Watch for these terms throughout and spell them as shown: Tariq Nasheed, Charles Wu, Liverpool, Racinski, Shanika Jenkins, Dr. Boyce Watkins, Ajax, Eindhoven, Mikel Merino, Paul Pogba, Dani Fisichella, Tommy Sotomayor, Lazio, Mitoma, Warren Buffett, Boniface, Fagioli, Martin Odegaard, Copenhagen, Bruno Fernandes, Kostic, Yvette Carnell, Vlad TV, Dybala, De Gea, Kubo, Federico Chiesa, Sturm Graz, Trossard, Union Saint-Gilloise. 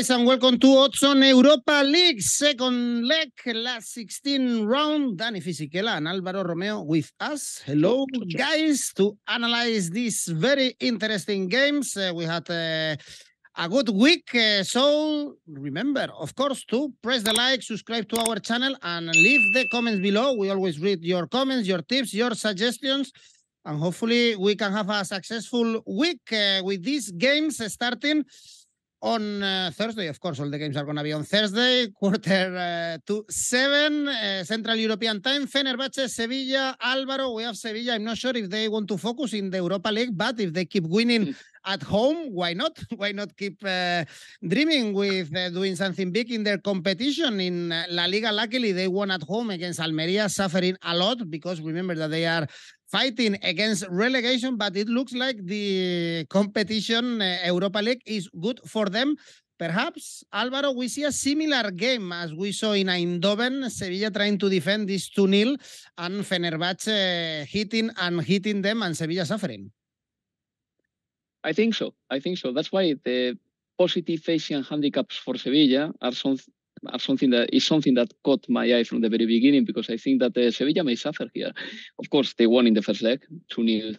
guys, and welcome to Odds On Europa League, second leg, last 16 round. Dani Fisichella and Alvaro Romeo with us. Hello, guys, to analyze these very interesting games. We had a good week, so remember, of course, to press the like, subscribe to our channel, and leave the comments below. We always read your comments, your tips, your suggestions, and hopefully we can have a successful week with these games starting on Thursday. Of course, all the games are going to be on Thursday, 7:15 Central European time. Fenerbahce, Sevilla. Alvaro, we have Sevilla. I'm not sure if they want to focus in the Europa League, but if they keep winning at home, why not? Why not keep dreaming with doing something big in their competition? In La Liga, luckily, they won at home against Almeria, suffering a lot because remember that they are fighting against relegation, but it looks like the competition, Europa League, is good for them. Perhaps, Alvaro, we see a similar game as we saw in Eindhoven, Sevilla trying to defend this 2-0 and Fenerbahce hitting them and Sevilla suffering. I think so. I think so. That's why the positive Asian handicaps for Sevilla are something that caught my eye from the very beginning, because I think that Sevilla may suffer here. Of course, they won in the first leg, 2-0.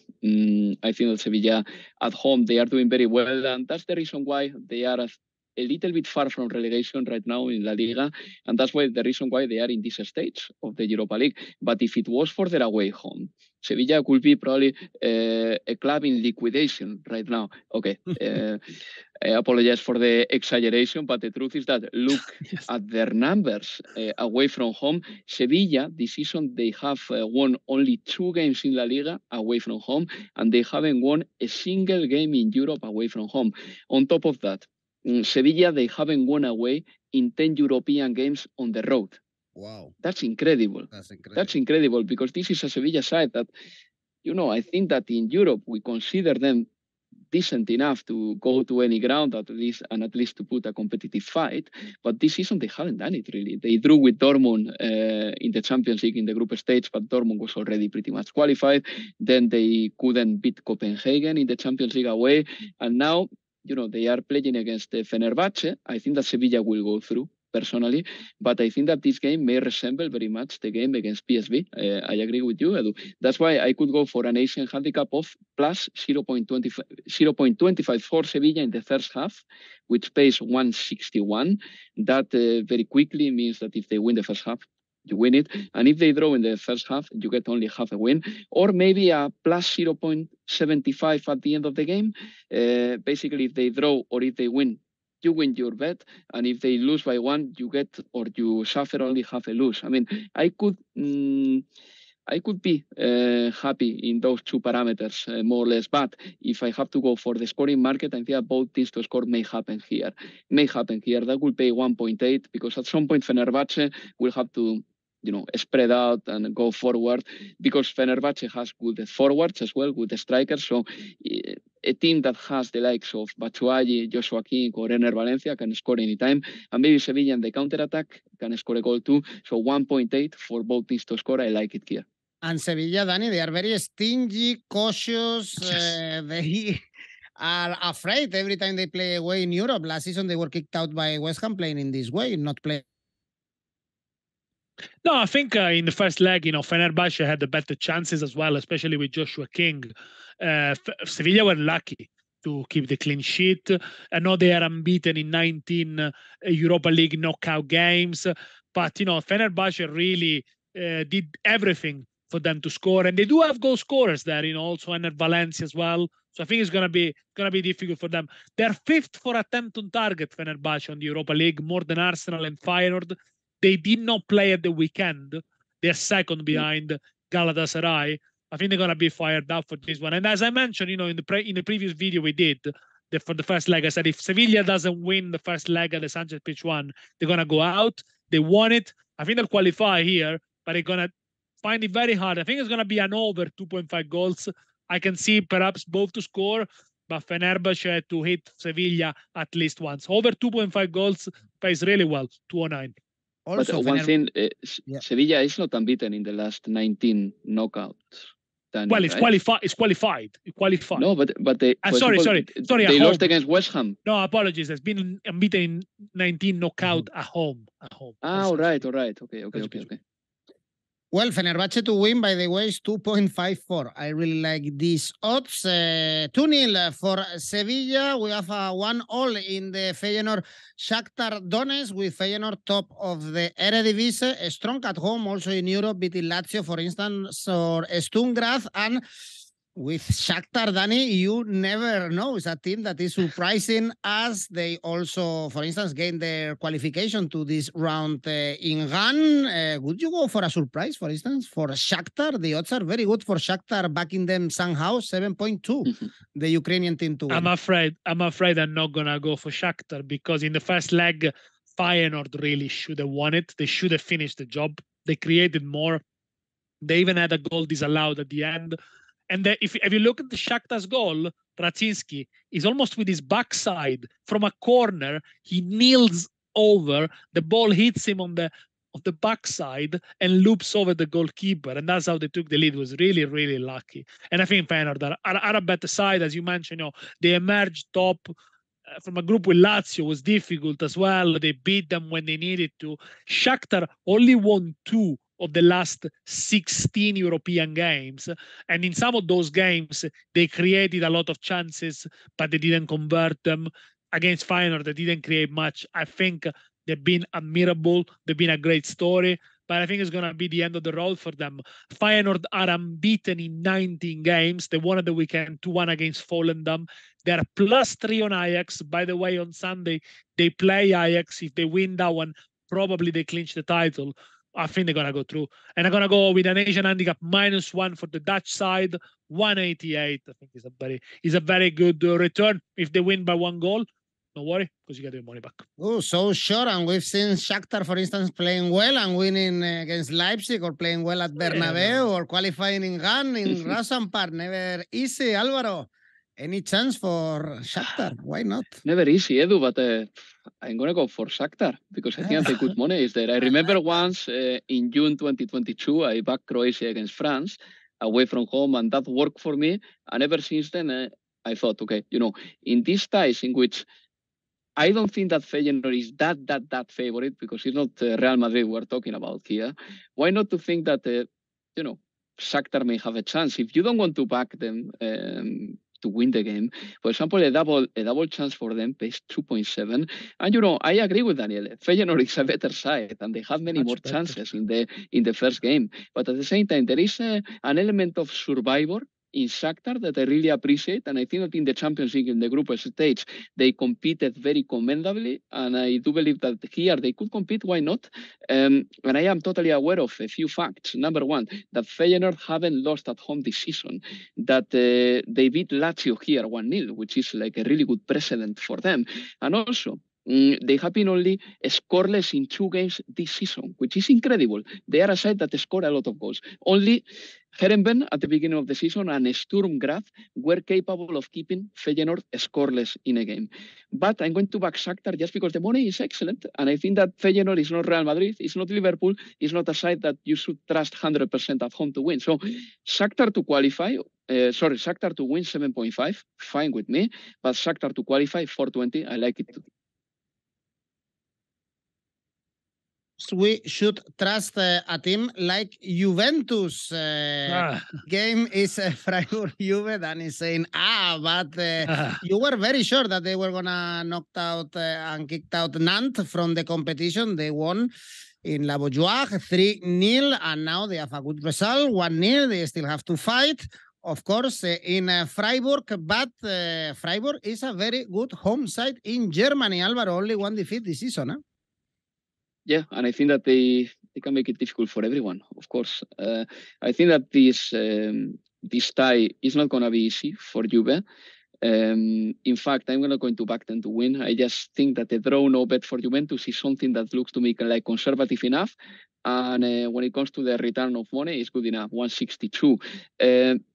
I think that Sevilla at home, they are doing very well, and that's the reason why they are a little bit far from relegation right now in La Liga, and that's why the reason why they are in this stage of the Europa League. But if it was for their away home, Sevilla could be probably a club in liquidation right now. Okay, I apologize for the exaggeration, but the truth is that look at their numbers away from home. Sevilla, this season, they have won only 2 games in La Liga away from home, and they haven't won a single game in Europe away from home. On top of that, in Sevilla, they haven't won away in 10 European games on the road. Wow. That's incredible. That's incredible because this is a Sevilla side that, you know, I think that in Europe we consider them decent enough to go to any ground at least to put a competitive fight. But this season they haven't done it really. They drew with Dortmund in the Champions League in the group stage, but Dortmund was already pretty much qualified. Then they couldn't beat Copenhagen in the Champions League away. And now, you know, they are playing against Fenerbahce. I think that Sevilla will go through, personally. But I think that this game may resemble very much the game against PSV. I agree with you, Edu. That's why I could go for an Asian handicap of plus 0.25 for Sevilla in the first half, which pays 161. That very quickly means that if they win the first half, you win it. And if they draw in the first half, you get only half a win, or maybe a plus 0.75 at the end of the game. Basically, if they draw or if they win, you win your bet. And if they lose by 1, you get or you suffer only half a lose. I mean, I could be happy in those 2 parameters, more or less. But if I have to go for the scoring market, I think that both teams to score may happen here. That will pay 1.8 because at some point Fenerbahce will have to, you know, spread out and go forward, because Fenerbahce has good forwards as well, good strikers. So a team that has the likes of Batshuayi, Joshua King, or Ener Valencia can score any time. And maybe Sevilla in the counter-attack can score a goal too. So 1.8 for both teams to score. I like it here. And Sevilla, Dani, they are very stingy, cautious. Yes. They are afraid every time they play away in Europe. Last season, they were kicked out by West Ham playing in this way, not playing. No, I think in the first leg, you know, Fenerbahce had the better chances as well, especially with Joshua King. Sevilla were lucky to keep the clean sheet. I know they are unbeaten in 19 Europa League knockout games, but, you know, Fenerbahce really did everything for them to score. And they do have goal scorers there, you know, also Ener Valencia as well. So I think it's gonna be difficult for them. They're 5th for attempt on target, Fenerbahce, on the Europa League, more than Arsenal and Feyenoord. They did not play at the weekend. They're 2nd behind Galatasaray. I think they're going to be fired up for this one. And as I mentioned, you know, in the previous video we did, for the first leg, I said, if Sevilla doesn't win the first leg at the Sanchez Pizjuan, they're going to go out. They won it. I think they'll qualify here, but they're going to find it very hard. I think it's going to be an over 2.5 goals. I can see perhaps both to score, but Fenerbahce to hit Sevilla at least once. Over 2.5 goals pays really well, 209. Also, but one thing, Sevilla is not unbeaten in the last 19 knockouts. than well, it's right? It's qualified. No, but they. Sorry. They lost against West Ham. No, apologies. It's been unbeaten in 19 knockout at home. All right. Okay. Well, Fenerbahce to win, by the way, is 2.54. I really like these odds. 2-0 for Sevilla. We have 1-1 in the Feyenoord Shakhtar Donetsk, with Feyenoord top of the Eredivisie. Strong at home, also in Europe, beating Lazio, for instance, or Sturm Graz. And with Shakhtar, Dani, you never know. It's a team that is surprising us. They also, for instance, gained their qualification to this round in Ghan. Would you go for a surprise, for instance, for Shakhtar? The odds are very good for Shakhtar, backing them somehow, 7.2, the Ukrainian team to win. I'm afraid I'm not going to go for Shakhtar, because in the first leg, Feyenoord really should have won it. They should have finished the job. They created more. They even had a goal disallowed at the end. And if you look at the Shakhtar's goal, Racinski is almost with his backside from a corner. He kneels over, the ball hits him on the backside and loops over the goalkeeper. And that's how they took the lead. It was really, really lucky. And I think Feyenoord are a better side, as you mentioned. You know, they emerged top from a group with Lazio. It was difficult as well. They beat them when they needed to. Shakhtar only won 2 of the last 16 European games. And in some of those games, they created a lot of chances, but they didn't convert them. Against Feyenoord, they didn't create much. I think they've been admirable. They've been a great story. But I think it's going to be the end of the road for them. Feyenoord are unbeaten in 19 games. They won at the weekend 2-1 against Fulham. They're +3 on Ajax. By the way, on Sunday, they play Ajax. If they win that one, probably they clinch the title. I think they're going to go through. And I'm going to go with an Asian handicap -1 for the Dutch side, 188. I think is a very good return. If they win by 1 goal, don't worry, because you get your money back. Oh, so sure. And we've seen Shakhtar, for instance, playing well and winning against Leipzig, or playing well at Bernabeu, or qualifying in Ghan, in Rasenpark. Never easy, Alvaro. Any chance for Shakhtar? Why not? Never easy, Edu, but I'm going to go for Shakhtar because I think the good money is there. I remember once in June 2022, I backed Croatia against France away from home, and that worked for me. And ever since then, I thought, okay, you know, in these ties in which I don't think that Feyenoord is that favorite, because it's not Real Madrid we're talking about here. Why not to think that, you know, Shakhtar may have a chance? If you don't want to back them to win the game, for example, a double chance for them pays 2.7, and you know, I agree with Daniele. Feyenoord is a better side, and they have many much more better chances in the first game. But at the same time, there is an element of survivor in Shakhtar that I really appreciate, and I think that in the Champions League, in the group stage, they competed very commendably, and I do believe that here they could compete. Why not? And I am totally aware of a few facts. Number one, that Feyenoord haven't lost at home this season, that they beat Lazio here 1-0, which is like a really good precedent for them. And also, they have been only scoreless in 2 games this season, which is incredible. They are a side that score a lot of goals. Only Herenben at the beginning of the season and Sturm Graz were capable of keeping Feyenoord scoreless in a game. But I'm going to back Shakhtar just because the money is excellent, and I think that Feyenoord is not Real Madrid, it's not Liverpool, it's not a side that you should trust 100% at home to win. So Shakhtar to qualify, Shakhtar to win 7.5, fine with me, but Shakhtar to qualify 4.20, I like it too. We should trust a team like Juventus. Game is Freiburg Juve. Dan is saying, you were very sure that they were going to knock out and kicked out Nantes from the competition. They won in La Beaujoire 3-0, and now they have a good result, 1-0. They still have to fight, of course, in Freiburg, but Freiburg is a very good home side in Germany. Alvaro, only 1 defeat this season, huh? Yeah, and I think that they can make it difficult for everyone, of course. I think that this tie is not going to be easy for Juve. In fact, I'm not going to back them to win. I just think that the draw no bet for Juventus is something that looks to me like conservative enough. And when it comes to the return of money, it's good enough, 162.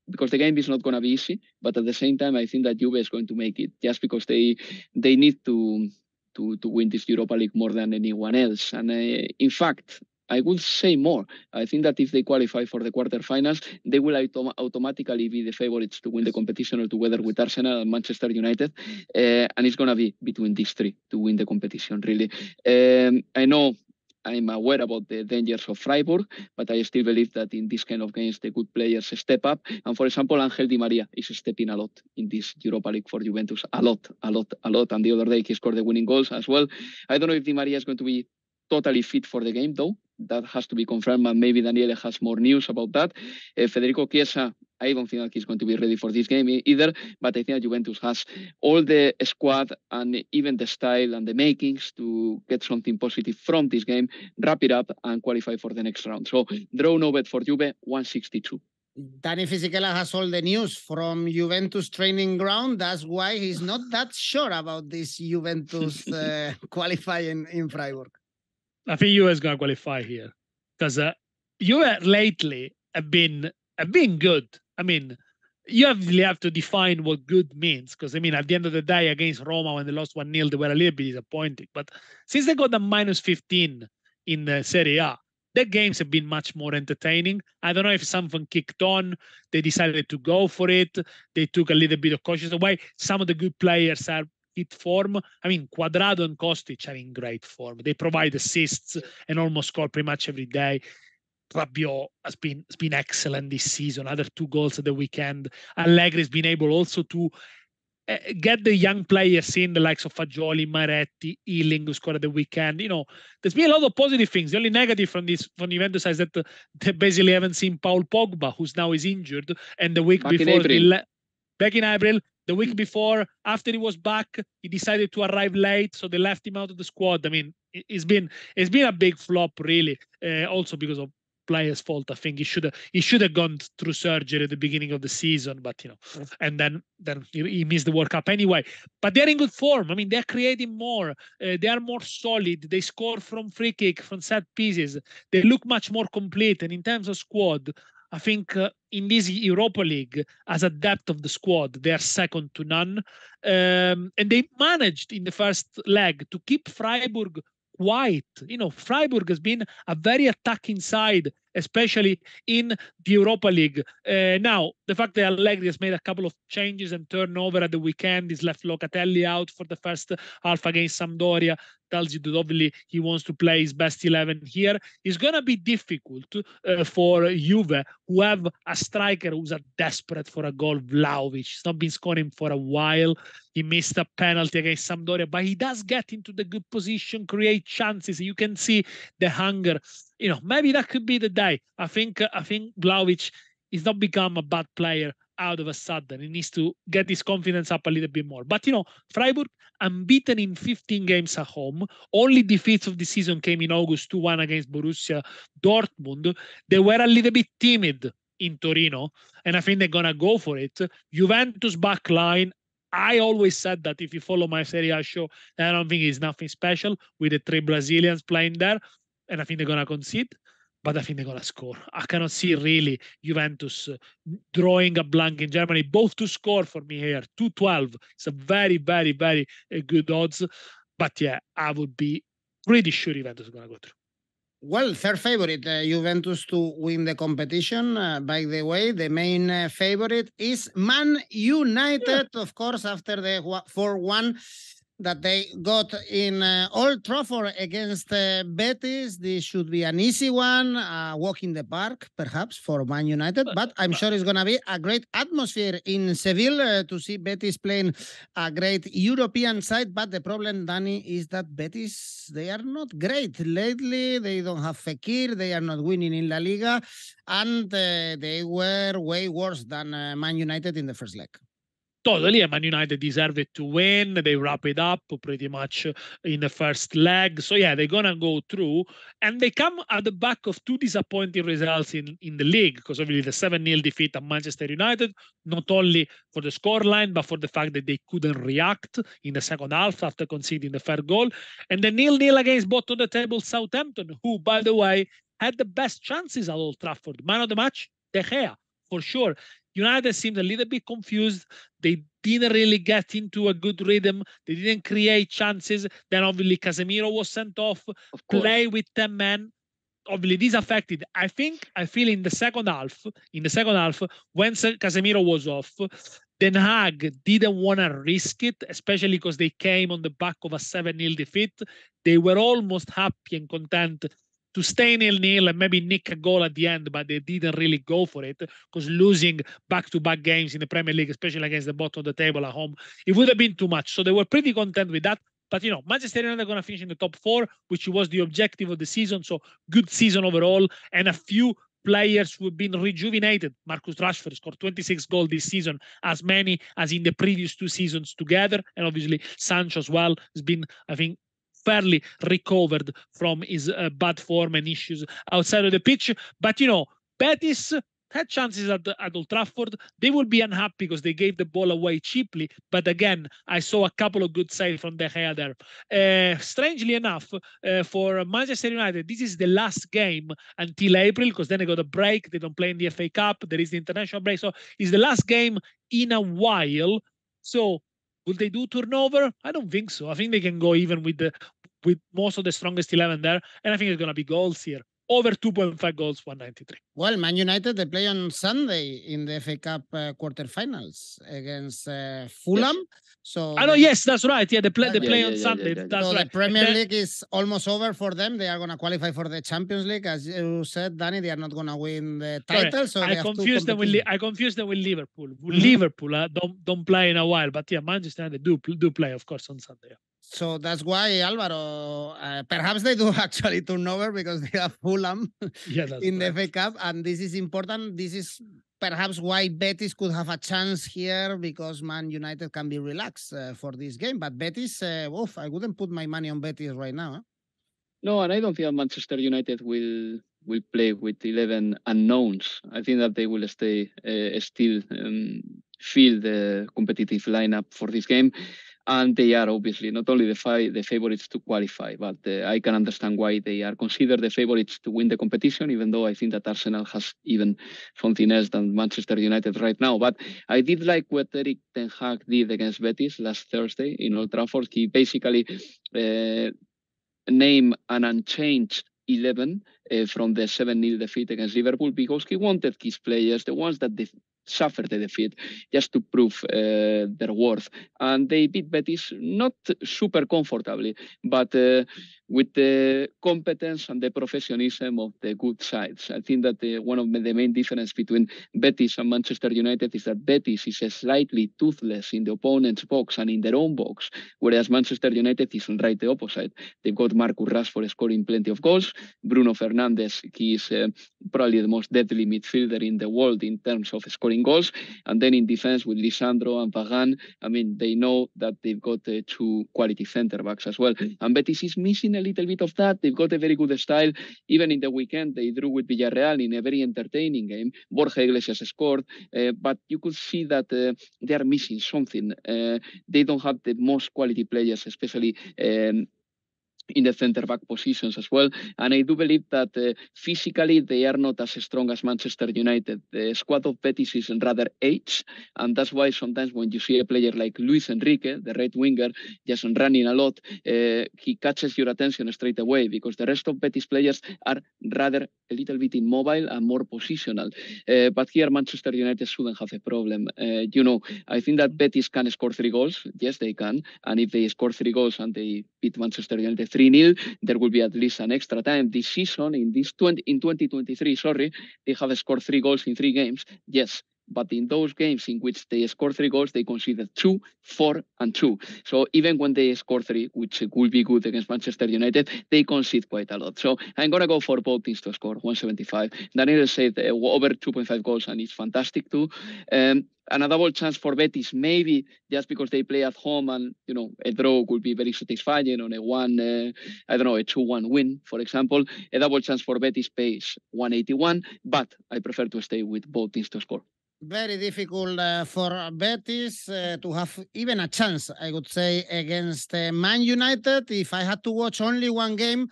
Because the game is not going to be easy. But at the same time, I think that Juve is going to make it just because they need to win this Europa League more than anyone else. And in fact, I would say more. I think that if they qualify for the quarterfinals, they will automatically be the favourites to win the competition or to weather with Arsenal and Manchester United. And it's going to be between these three to win the competition, really. I know I'm aware about the dangers of Freiburg, but I still believe that in this kind of games, the good players step up. And for example, Angel Di Maria is stepping a lot in this Europa League for Juventus. A lot. And the other day, he scored the winning goals as well. I don't know if Di Maria is going to be totally fit for the game, though. That has to be confirmed, and maybe Daniele has more news about that. Federico Chiesa, I don't think that he's going to be ready for this game either, but I think that Juventus has all the squad and even the style and the makings to get something positive from this game, wrap it up, and qualify for the next round. So, draw no bet for Juve, 162. Dani Fisichella has all the news from Juventus training ground. That's why he's not that sure about this Juventus qualifying in Freiburg. I think Juve is going to qualify here because Juve lately have been good. I mean, you really have to define what good means, because, I mean, at the end of the day, against Roma, when they lost 1-0, they were a little bit disappointing. But since they got the -15 in the Serie A, their games have been much more entertaining. I don't know if something kicked on. They decided to go for it. They took a little bit of cautious away. Some of the good players are hit form. I mean, Cuadrado and Kostic are in great form. They provide assists and almost score pretty much every day. Rabiot has been excellent this season. Other two goals at the weekend. Allegri has been able also to get the young players in, the likes of Fagioli, Maretti, Ealing, who scored at the weekend. You know, there's been a lot of positive things. The only negative from Juventus is that they basically haven't seen Paul Pogba, who's now is injured. And the week before, after he was back, he decided to arrive late, so they left him out of the squad. I mean, it's been a big flop, really. Also because of players' fault. I think he should have gone through surgery at the beginning of the season, but you know, and then he missed the World Cup anyway. But they're in good form. I mean, they're creating more. They are more solid. They score from free kick, from set pieces. They look much more complete. And in terms of squad, I think in this Europa League, as a depth of the squad, they are second to none. And they managed in the first leg to keep Freiburg quiet. You know, Freiburg has been a very attacking side, especially in the Europa League. Now, the fact that Allegri has made a couple of changes and turnover at the weekend, he's left Locatelli out for the first half against Sampdoria, tells you that obviously he wants to play his best 11 here. It's going to be difficult for Juve, who have a striker who's desperate for a goal, Vlahovic. He's not been scoring for a while. He missed a penalty against Sampdoria, but he does get into the good position, create chances. You can see the hunger. You know, maybe that could be the day. I think Vlahovic is not become a bad player out of a sudden. He needs to get his confidence up a little bit more. But, you know, Freiburg, unbeaten in 15 games at home. Only defeats of the season came in August, 2-1 against Borussia Dortmund. They were a little bit timid in Torino, and I think they're going to go for it. Juventus backline. I always said that if you follow my Serie A show, I don't think it's nothing special with the three Brazilians playing there. And I think they're going to concede, but I think they're going to score. I cannot see really Juventus drawing a blank in Germany. Both to score for me here, 2-12. It's a very, very, very good odds. But yeah, I would be pretty sure Juventus is going to go through. Well, third favorite, Juventus to win the competition. By the way, the main favorite is Man United, yeah. Of course, after the 4-1. That they got in Old Trafford against Betis. This should be an easy one, walk in the park, perhaps, for Man United. But I'm sure it's going to be a great atmosphere in Seville to see Betis playing a great European side. But the problem, Dani, is that Betis, they are not great lately. They don't have Fekir. They are not winning in La Liga. And they were way worse than Man United in the first leg. Totally, and Man United deserve it to win. They wrap it up pretty much in the first leg. So, yeah, they're going to go through. And they come at the back of two disappointing results in the league, because obviously the 7-0 defeat at Manchester United, not only for the scoreline, but for the fact that they couldn't react in the second half after conceding the third goal. And the 0-0 against bottom of the table Southampton, who, by the way, had the best chances at Old Trafford. Man of the match, De Gea, for sure. United seemed a little bit confused. They didn't really get into a good rhythm. They didn't create chances. Then obviously Casemiro was sent off. Play with 10 men. obviously this affected, I feel in the second half, when Casemiro was off, Den Haag didn't want to risk it, especially because they came on the back of a 7-0 defeat. They were almost happy and content to stay 0-0 and maybe nick a goal at the end, but they didn't really go for it, because losing back-to-back games in the Premier League, especially against the bottom of the table at home, it would have been too much. So they were pretty content with that. But, you know, Manchester United are going to finish in the top four, which was the objective of the season. So good season overall. And a few players who've been rejuvenated. Marcus Rashford scored 26 goals this season, as many as in the previous two seasons together. And obviously Sancho as well has been, I think, fairly recovered from his bad form and issues outside of the pitch. But, you know, Betis had chances at Old Trafford. They will be unhappy because they gave the ball away cheaply. But again, I saw a couple of good saves from De Gea there. Strangely enough, for Manchester United, this is the last game until April, because then they got a break. They don't play in the FA Cup. There is the international break. So it's the last game in a while. So will they do turnover? I don't think so. I think they can go even with most of the strongest 11 there. And I think it's going to be goals here. Over 2.5 goals, 193. Well, Man United, they play on Sunday in the FA Cup quarterfinals against Fulham. Yes. So yes, that's right. Yeah, they play on Sunday. Yeah. That's so right. The Premier League is almost over for them. They are going to qualify for the Champions League. As you said, Danny, they are not going to win the title. So I confused them with Liverpool. Mm-hmm. Liverpool don't play in a while. But yeah, Manchester United do play, of course, on Sunday. Yeah. So that's why, Alvaro, perhaps they do actually turnover, because they have Fulham in the FA Cup. And this is important. This is perhaps why Betis could have a chance here, because Man United can be relaxed for this game. But Betis, I wouldn't put my money on Betis right now. Huh? No, and I don't think that Manchester United will play with 11 unknowns. I think that they will stay still field the competitive lineup for this game. And they are obviously not only the favorites to qualify, but I can understand why they are considered the favorites to win the competition, even though I think that Arsenal has even something else than Manchester United right now. But I did like what Erik ten Hag did against Betis last Thursday in Old Trafford. He basically named an unchanged 11 from the 7-0 defeat against Liverpool, because he wanted his players, the ones that they suffered the defeat, just to prove their worth. And they beat Betis not super comfortably, but with the competence and the professionalism of the good sides. I think that one of the main difference between Betis and Manchester United is that Betis is slightly toothless in the opponent's box and in their own box, whereas Manchester United is right the opposite. They've got Marcus Rashford scoring plenty of goals. Bruno Fernandes, he is probably the most deadly midfielder in the world in terms of scoring goals. And then in defense with Lisandro and Ghan, I mean, they know that they've got two quality centre-backs as well. And Betis is missing a little bit of that. They've got a very good style. Even in the weekend, they drew with Villarreal in a very entertaining game. Borja Iglesias scored, but you could see that they are missing something. They don't have the most quality players, especially in the centre-back positions as well. And I do believe that physically they are not as strong as Manchester United. The squad of Betis is rather aged, and that's why sometimes when you see a player like Luis Enrique, the right winger, just running a lot, he catches your attention straight away, because the rest of Betis players are rather a little bit immobile and more positional. But here Manchester United shouldn't have a problem. I think that Betis can score 3 goals. Yes, they can. And if they score 3 goals and they beat Manchester United 3-0, there will be at least an extra time. This season, in 2023, they have scored 3 goals in 3 games. Yes, but in those games in which they score 3 goals, they conceded 2, 4, and 2. So even when they score 3, which will be good against Manchester United, they concede quite a lot. So I'm going to go for both teams to score, 175. Daniel said over 2.5 goals, and it's fantastic too. And a double chance for Betis, maybe just because they play at home, and a draw could be very satisfying on a 2-1 win, for example. A double chance for Betis pays 181, but I prefer to stay with both teams to score. Very difficult for Betis to have even a chance, I would say, against Man United. If I had to watch only one game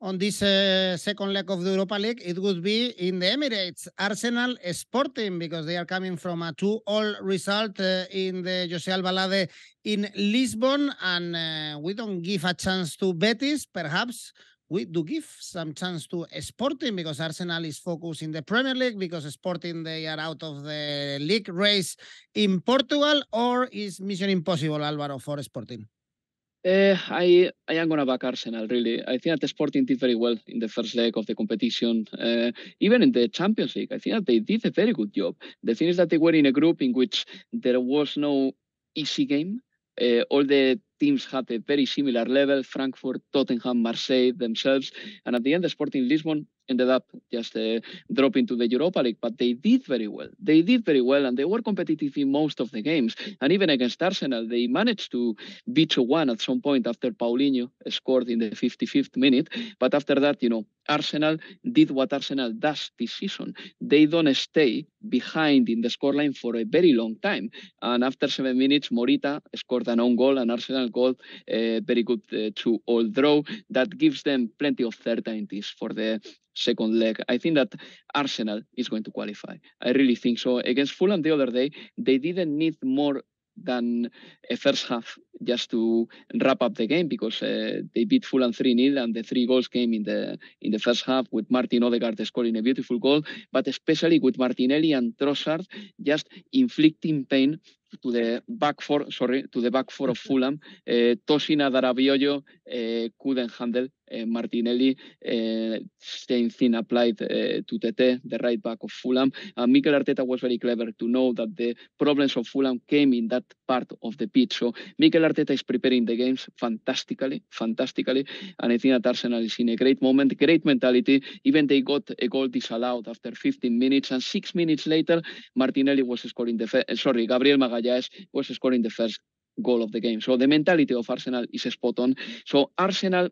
on this second leg of the Europa League, it would be in the Emirates, Arsenal Sporting, because they are coming from a 2-2 result in the José Alvalade in Lisbon, and we don't give a chance to Betis. Perhaps we do give some chance to Sporting, because Arsenal is focused in the Premier League, because Sporting, they are out of the league race in Portugal, or is mission impossible, Alvaro, for Sporting? I am going to back Arsenal, really. I think that Sporting did very well in the first leg of the competition. Even in the Champions League, I think that they did a very good job. The thing is that they were in a group in which there was no easy game. All the teams had a very similar level, Frankfurt, Tottenham, Marseille themselves. And at the end, the Sporting Lisbon ended up just dropping to the Europa League. But they did very well. They did very well, and they were competitive in most of the games. And even against Arsenal, they managed to beat 2-1 at some point after Paulinho scored in the 55th minute. But after that, you know, Arsenal did what Arsenal does this season. They don't stay behind in the scoreline for a very long time. And after 7 minutes, Morita scored an own goal, and Arsenal got a very good 2-2 draw. That gives them plenty of certainties for the second leg. I think that Arsenal is going to qualify. I really think so. Against Fulham the other day, they didn't need more than a first half just to wrap up the game, because they beat Fulham 3-0, and the three goals came in the first half, with Martin Odegaard scoring a beautiful goal, but especially with Martinelli and Trossard just inflicting pain to the back four, of Fulham. Tosin Adarabioyo couldn't handle Martinelli. Same thing applied to Tete, the right back of Fulham. Mikel Arteta was very clever to know that the problems of Fulham came in that part of the pitch. So Mikel Arteta is preparing the games fantastically. And I think that Arsenal is in a great moment, great mentality. Even they got a goal disallowed after 15 minutes, and 6 minutes later, Martinelli was scoring Gabriel Magalhaes was scoring the first goal of the game. So the mentality of Arsenal is spot on. So Arsenal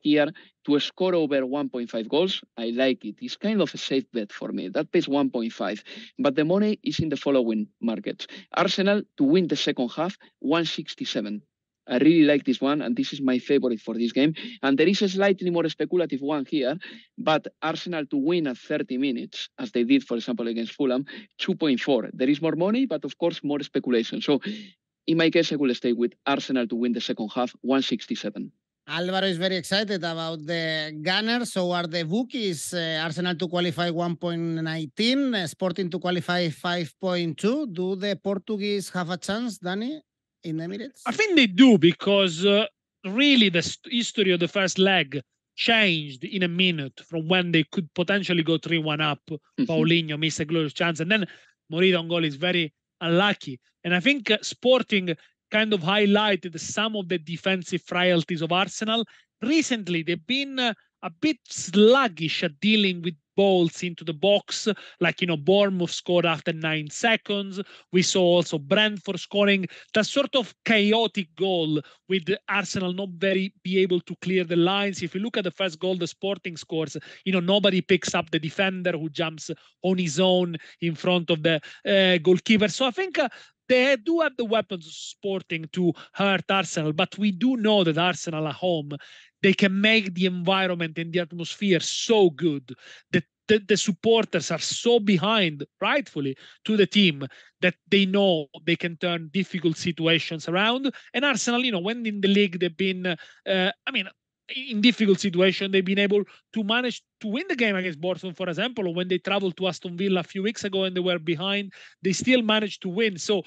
here to score over 1.5 goals, I like it. It's kind of a safe bet for me. That pays 1.5. But the money is in the following markets. Arsenal to win the second half, 167. I really like this one, and this is my favorite for this game. And there is a slightly more speculative one here, but Arsenal to win at 30 minutes, as they did, for example, against Fulham, 2.4. There is more money, but of course, more speculation. So in my case, I will stay with Arsenal to win the second half, 167. Alvaro is very excited about the Gunners. So are the bookies. Arsenal to qualify 1.19, Sporting to qualify 5.2. Do the Portuguese have a chance, Dani, in Emirates? I think they do, because really the history of the first leg changed in a minute from when they could potentially go 3-1 up. Paulinho missed a glorious chance, and then Morita on goal is very unlucky. And I think Sporting kind of highlighted some of the defensive frailties of Arsenal. Recently, they've been a bit sluggish at dealing with balls into the box, like, you know, Bournemouth scored after 9 seconds. We saw also Brentford scoring that sort of chaotic goal with Arsenal not very be able to clear the lines. If you look at the first goal the Sporting scores, you know, nobody picks up the defender who jumps on his own in front of the goalkeeper. So I think they do have the weapons of Sporting to hurt Arsenal, but we do know that Arsenal at home, they can make the environment and the atmosphere so good that the supporters are so behind, rightfully, to the team that they know they can turn difficult situations around. And Arsenal, you know, when in the league they've been, in difficult situation, they've been able to manage to win the game against Bournemouth, for example, or when they traveled to Aston Villa a few weeks ago and they were behind, they still managed to win. So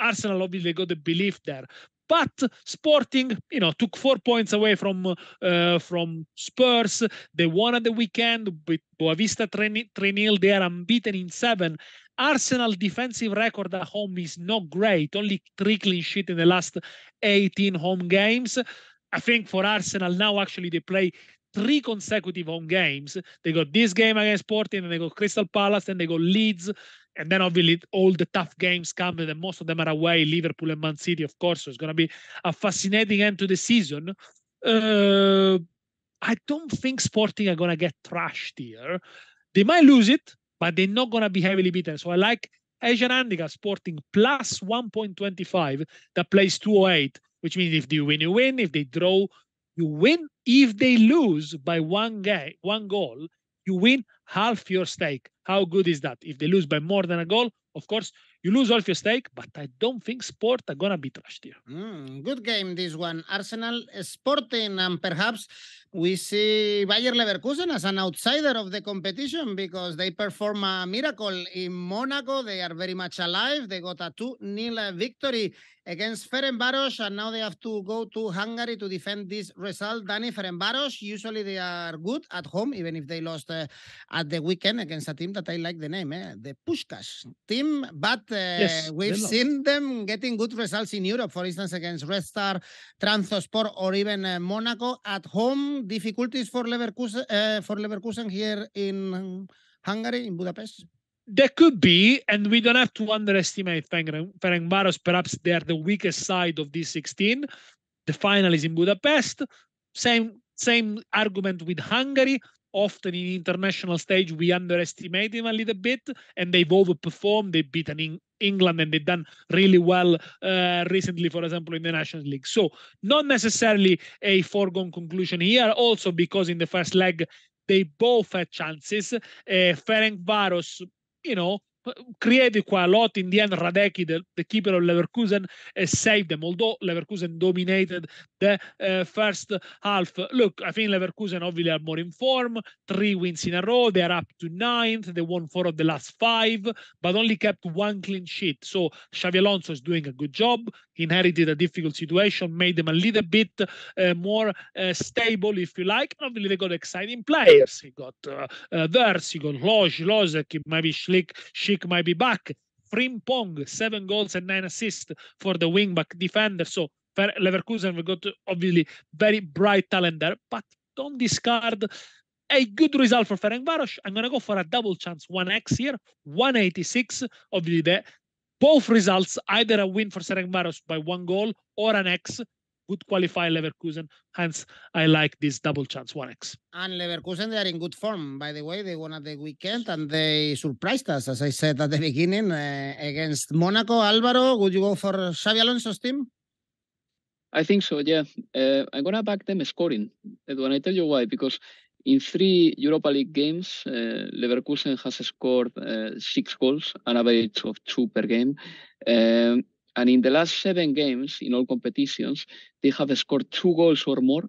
Arsenal obviously got the belief there. But Sporting, you know, took 4 points away from Spurs. They won at the weekend with Boavista 3-0. They are unbeaten in 7. Arsenal defensive record at home is not great. Only 3 clean sheets in the last 18 home games. I think for Arsenal now, actually, they play 3 consecutive home games. They got this game against Sporting, and they got Crystal Palace, and they got Leeds. And then obviously all the tough games come, and most of them are away, Liverpool and Man City, of course. So it's going to be a fascinating end to the season. I don't think Sporting are going to get thrashed here. They might lose it, but they're not going to be heavily beaten. So I like Asian Handicap Sporting plus 1.25 that plays 208, which means if they win, you win. If they draw, you win. If they lose by one goal, you win half your stake. How good is that? If they lose by more than a goal, of course, You lose all your stake, but I don't think Sport are going to be trashed here. Good game, this one. Arsenal, Sporting, and perhaps we see Bayer Leverkusen as an outsider of the competition because they perform a miracle in Monaco. They are very much alive. They got a 2-0 victory against Ferencváros, and now they have to go to Hungary to defend this result. Dani, Ferencváros, usually they are good at home, even if they lost at the weekend against a team that I like the name, the Puskás team. But yes, we've seen them getting good results in Europe, for instance, against Red Star, Trabzonspor, or even Monaco. At home, difficulties for Leverkusen here in Hungary, in Budapest? There could be, and we don't have to underestimate Ferencváros. Perhaps they are the weakest side of these 16. The final is in Budapest. Same argument with Hungary. Often in international stage, we underestimate them a little bit, and they've overperformed. They've beaten England, and they've done really well recently, for example, in the Nations League. So not necessarily a foregone conclusion here, also because in the first leg, they both had chances. Ferencváros, you know, created quite a lot. In the end, Radecki, the keeper of Leverkusen, saved them, although Leverkusen dominated the first half. Look, I think Leverkusen obviously are more in form. 3 wins in a row. They are up to 9th. They won 4 of the last 5, but only kept 1 clean sheet. So Xabi Alonso is doing a good job. He inherited a difficult situation, made them a little bit more stable, if you like. And obviously, they got exciting players. He got Verts, he got Lozek, maybe Schick might be back. Frimpong, 7 goals and 9 assists for the wingback defender. So Leverkusen, we got obviously very bright talent there, but don't discard a good result for Ferencváros. I'm going to go for a double chance, 1x here, 186. Obviously, both results, either a win for Ferencváros by 1 goal or an x, would qualify Leverkusen. Hence, I like this double chance, 1x. And Leverkusen, they are in good form, by the way. They won at the weekend and they surprised us, as I said at the beginning, against Monaco. Alvaro, would you go for Xabi Alonso's team? I think so, yeah. I'm going to back them scoring. And when I tell you why, because in 3 Europa League games, Leverkusen has scored 6 goals, an average of 2 per game. And in the last 7 games, in all competitions, they have scored 2 goals or more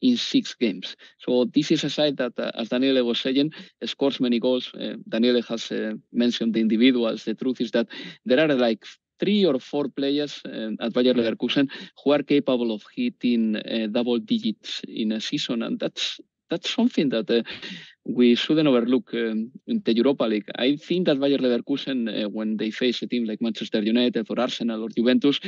in 6 games. So this is a side that, as Daniele was saying, scores many goals. Daniele has mentioned the individuals. The truth is that there are like 3 or 4 players at Bayer Leverkusen who are capable of hitting double digits in a season. And that's something that we shouldn't overlook in the Europa League. I think that Bayer Leverkusen, when they face a team like Manchester United or Arsenal or Juventus,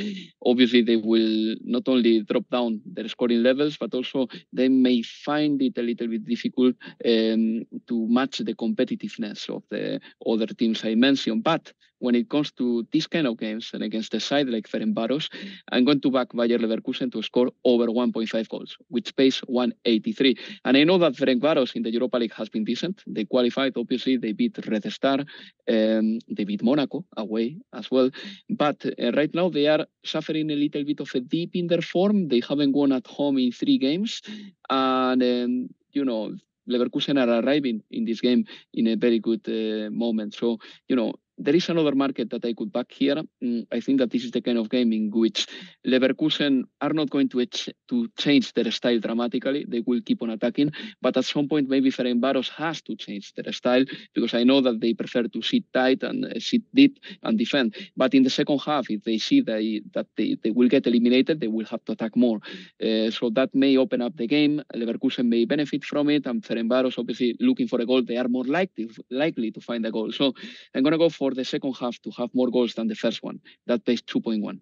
obviously they will not only drop down their scoring levels, but also they may find it a little bit difficult to match the competitiveness of the other teams I mentioned. But when it comes to these kind of games and against a side like Ferencváros, I'm going to back Bayer Leverkusen to score over 1.5 goals, which pays 183. And I know that Ferencváros in the Europa League has been decent. They qualified, obviously. They beat Red Star. They beat Monaco away as well. But right now they are suffering a little bit of a dip in their form. They haven't won at home in 3 games. And, you know, Leverkusen are arriving in this game in a very good moment. So, you know, there is another market that I could back here. I think that this is the kind of game in which Leverkusen are not going to change their style dramatically. They will keep on attacking. But at some point, maybe Ferencváros has to change their style, because I know that they prefer to sit tight and sit deep and defend. But in the second half, if they see that they will get eliminated, they will have to attack more. So that may open up the game. Leverkusen may benefit from it. And Ferencváros, obviously, looking for a goal, they are more likely to find a goal. So I'm going to go for the second half to have more goals than the first one. That pays 2.1.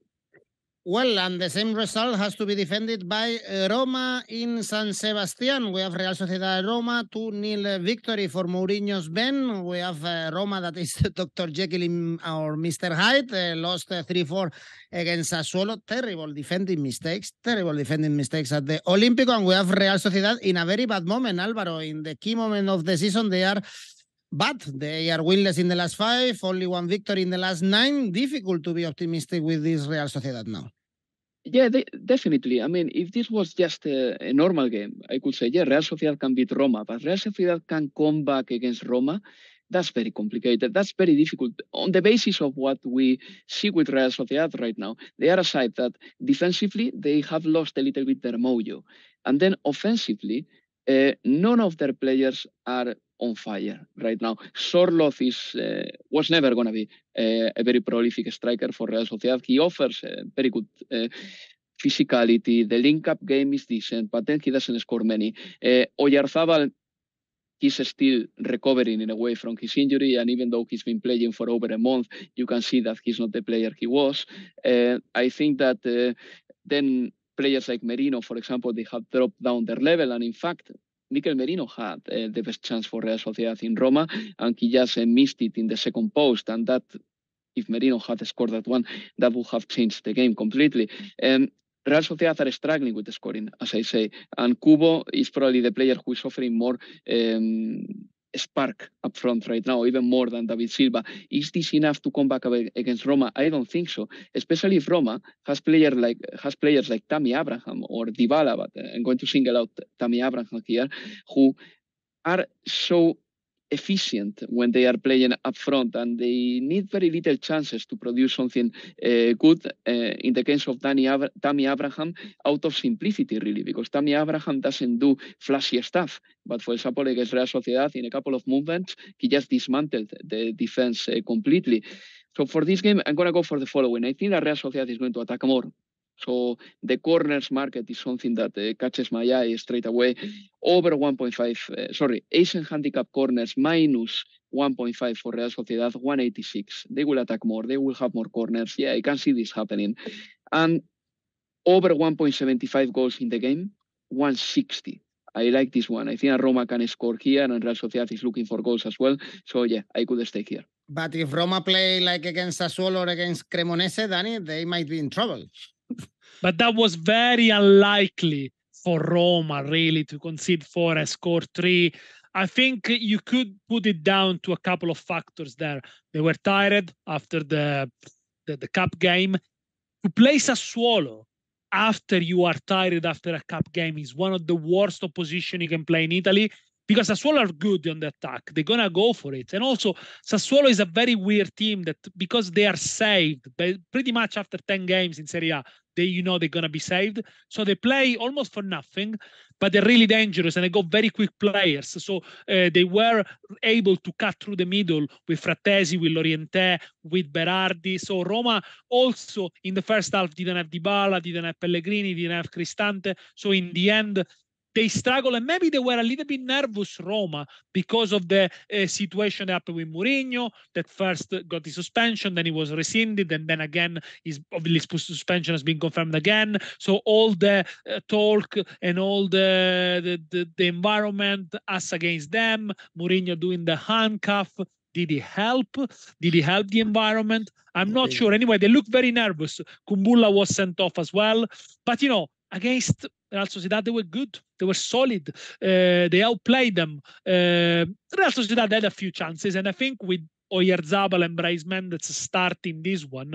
Well, and the same result has to be defended by Roma in San Sebastian. We have Real Sociedad Roma, 2-0 victory for Mourinho's Ben. We have Roma that is Dr. Jekyll or Mr. Hyde, lost 3-4 against Sassuolo. Terrible defending mistakes at the Olímpico. And we have Real Sociedad in a very bad moment, Álvaro. In the key moment of the season, they are but they are winless in the last 5, only 1 victory in the last 9. Difficult to be optimistic with this Real Sociedad now. Yeah, definitely. I mean, if this was just a normal game, I could say, yeah, Real Sociedad can beat Roma, but Real Sociedad can come back against Roma That's very complicated. That's very difficult. On the basis of what we see with Real Sociedad right now, they are a side that defensively, they have lost a little bit their mojo. And then offensively, none of their players are on fire right now. Sorloth was never going to be a very prolific striker for Real Sociedad. He offers very good physicality. The link-up game is decent, but then he doesn't score many. Oyarzabal, he's still recovering in a way from his injury, and even though he's been playing for over a month, you can see that he's not the player he was. I think that then players like Merino, for example, they have dropped down their level, and in fact, Mikel Merino had the best chance for Real Sociedad in Roma, and he just missed it in the second post, and that, if Merino had scored that one, that would have changed the game completely. Real Sociedad are struggling with the scoring, as I say, and Kubo is probably the player who is offering more spark up front right now, even more than David Silva. Is this enough to come back against Roma? I don't think so, especially if Roma has players like Tammy Abraham or Dybala, but I'm going to single out Tammy Abraham here, who are so efficient when they are playing up front, and they need very little chances to produce something good. In the case of Tammy Abraham, out of simplicity, really, because Tammy Abraham doesn't do flashy stuff. But for example, against Real Sociedad, in a couple of movements, he just dismantled the defense completely. So for this game, I'm going to go for the following. I think that Real Sociedad is going to attack more. So the corners market is something that catches my eye straight away. Over 1.5, Asian handicap corners minus 1.5 for Real Sociedad, 186. They will attack more. They will have more corners. Yeah, I can see this happening. And over 1.75 goals in the game, 160. I like this one. I think Roma can score here, and Real Sociedad is looking for goals as well. So, yeah, I could stay here. But if Roma play like against Sassuolo or against Cremonese, Dani, they might be in trouble. But that was very unlikely for Roma, really, to concede 4 and score 3. I think you could put it down to a couple of factors there. They were tired after the cup game. To play Sassuolo after you are tired after a cup game is one of the worst opposition you can play in Italy, because Sassuolo are good on the attack. They're going to go for it. And also, Sassuolo is a very weird team that, because they are saved pretty much after 10 games in Serie A, they're going to be saved. So they play almost for nothing, but they're really dangerous and they got very quick players. So they were able to cut through the middle with Frattesi, with Lorientè, with Berardi. So Roma also in the first half didn't have Dybala, didn't have Pellegrini, didn't have Cristante. So in the end, they struggle, and maybe they were a little bit nervous, Roma, because of the situation that happened with Mourinho, that first got the suspension, then he was rescinded, and then again, his obviously suspension has been confirmed again. So all the talk and all the environment, us against them, Mourinho doing the handcuff. Did he help? Did he help the environment? I'm not sure. Anyway, they look very nervous. Kumbulla was sent off as well. But, you know, against Real Sociedad, they were good. They were solid. They outplayed them. Real Sociedad had a few chances, and I think with Oyarzabal and Brais Mendes starting this one,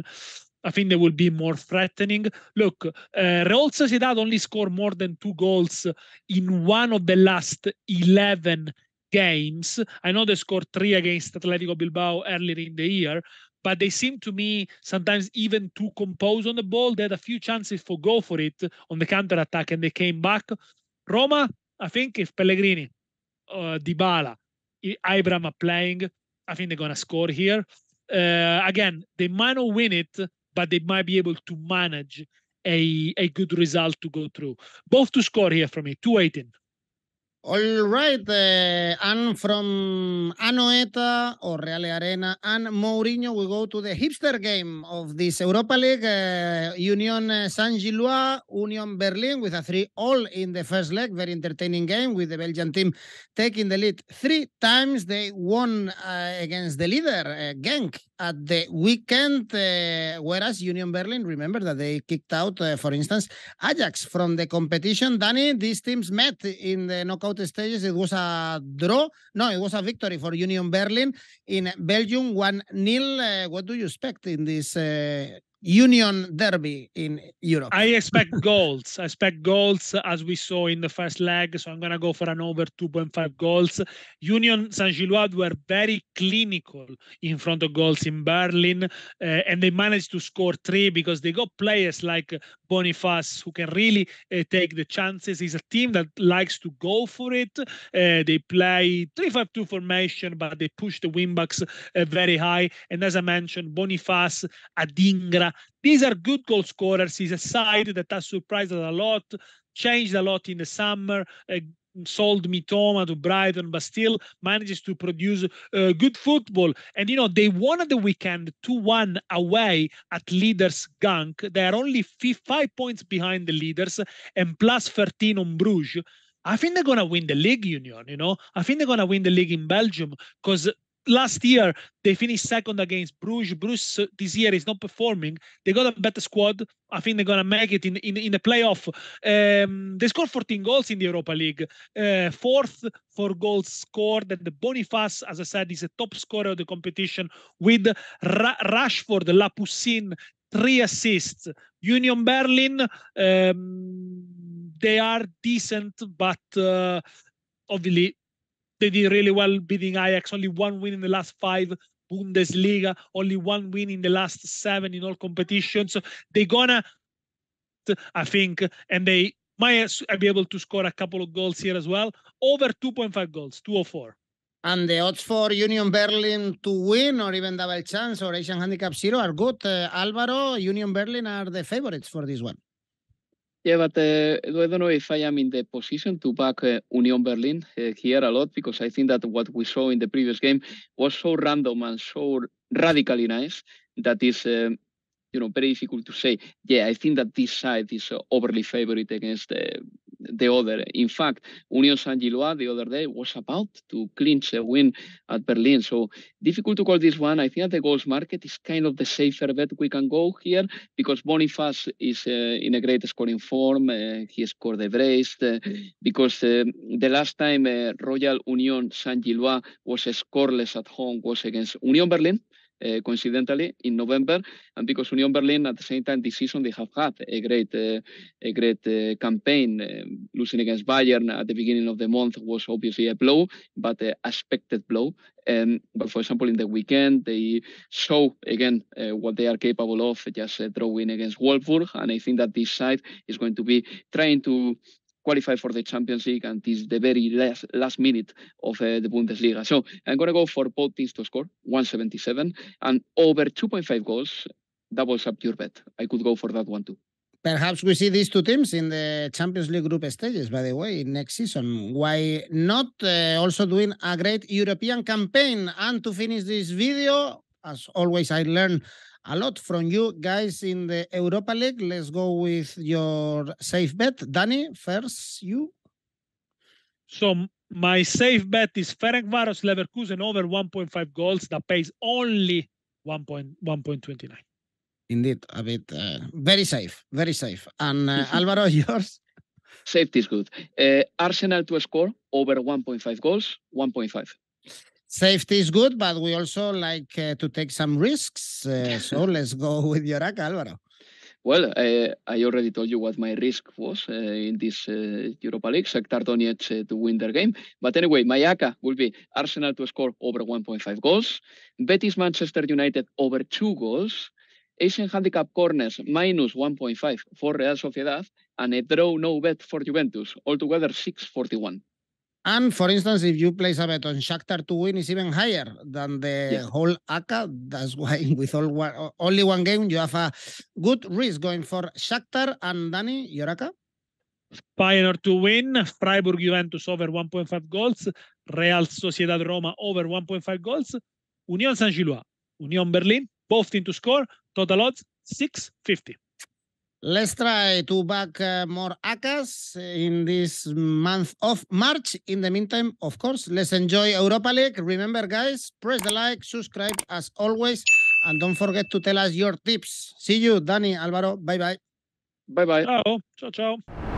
I think they will be more threatening. Look, Real Sociedad only scored more than 2 goals in one of the last 11 games. I know they scored 3 against Atletico Bilbao earlier in the year, but they seem to me sometimes even too composed on the ball. They had a few chances for go for it on the counter-attack and they came back. Roma, I think if Pellegrini, Dybala, Abraham are playing, I think they're going to score here. Again, they might not win it, but they might be able to manage a good result to go through. Both to score here for me, 2-18. All right, and from Anoeta or Reale Arena and Mourinho, we go to the hipster game of this Europa League. Union Saint-Gilloise, Union Berlin with a 3-3 in the first leg. Very entertaining game with the Belgian team taking the lead 3 times. They won against the leader, Genk, at the weekend, whereas Union Berlin, remember that they kicked out, for instance, Ajax from the competition. Dani, these teams met in the knockout stages. It was a draw. No, it was a victory for Union Berlin in Belgium, 1-0. What do you expect in this Union derby in Europe. I expect goals. I expect goals as we saw in the first leg. So I'm going to go for an over 2.5 goals. Union Saint-Gilloise were very clinical in front of goals in Berlin. And they managed to score three because they got players like Boniface who can really take the chances. He's a team that likes to go for it. They play 3-5-2 formation, but they push the wingbacks very high. And as I mentioned, Boniface, Adingra, these are good goal scorers. He's a side that has surprised us a lot, changed a lot in the summer, sold Mitoma to Brighton, but still manages to produce good football. And, you know, they won at the weekend 2-1 away at leaders Ghan. They are only 5 points behind the leaders and plus 13 on Bruges. I think they're going to win the league, Union, you know. I think they're going to win the league in Belgium because last year, they finished second against Bruges. Bruges this year is not performing. They got a better squad. I think they're going to make it in the playoff. They scored 14 goals in the Europa League. Fourth for goals scored. And the Boniface, as I said, is a top scorer of the competition with Rashford, Lapoussin, 3 assists. Union Berlin, they are decent, but obviously, they did really well beating Ajax, only 1 win in the last 5 Bundesliga, only 1 win in the last 7 in all competitions. So they're gonna, I think, and they might be able to score a couple of goals here as well. Over 2.5 goals, 204. And the odds for Union Berlin to win or even double chance or Asian Handicap 0 are good. Alvaro, Union Berlin are the favorites for this one. Yeah, but I don't know if I am in the position to back Union Berlin here a lot, because I think that what we saw in the previous game was so random and so radically nice that is, you know, very difficult to say. Yeah, I think that this side is overly favored against the other. In fact, Union Saint-Gilloise the other day was about to clinch a win at Berlin. So difficult to call this one. I think that the goals market is kind of the safer bet we can go here because Boniface is in a great scoring form. He scored a brace because the last time Royal Union Saint-Gilloise was scoreless at home was against Union Berlin. Coincidentally, in November, and because Union Berlin at the same time this season they have had a great campaign. Losing against Bayern at the beginning of the month was obviously a blow, but an expected blow. But for example, in the weekend they show again what they are capable of, just drawing against Wolfsburg, and I think that this side is going to be trying to qualify for the Champions League until the very last minute of the Bundesliga. So I'm going to go for both teams to score, 177, and over 2.5 goals, doubles up your bet. I could go for that one too. Perhaps we see these two teams in the Champions League group stages, by the way, next season. Why not? Also doing a great European campaign. And to finish this video, as always, I learn a lot from you guys in the Europa League. Let's go with your safe bet. Dani, first you. So my safe bet is Ferencváros Leverkusen over 1.5 goals that pays only 1.29. Indeed, a bit very safe, very safe. And Alvaro, yours? Safety is good. Arsenal to score over 1.5 goals, 1.5. Safety is good, but we also like to take some risks. So let's go with Yoraka, Alvaro. Well, I already told you what my risk was in this Europa League, Shakhtar Donetsk to win their game. But anyway, my Aka will be Arsenal to score over 1.5 goals, Betis Manchester United over 2 goals, Asian Handicap Corners minus 1.5 for Real Sociedad, and a draw no bet for Juventus, altogether 641. And for instance, if you place a bet on Shakhtar to win, it's even higher than the whole ACA. That's why with only 1 game, you have a good risk going for Shakhtar. And Dani, your ACA? Feyenoord to win, Freiburg Juventus over 1.5 goals, Real Sociedad Roma over 1.5 goals, Union Saint-Gilloise, Union Berlin, both teams to score, total odds 650. Let's try to back more ACAs in this month of March. In the meantime, of course, let's enjoy Europa League. Remember, guys, press the like, subscribe as always, and don't forget to tell us your tips. See you, Dani, Alvaro. Bye-bye. Bye-bye. Ciao. Ciao, ciao.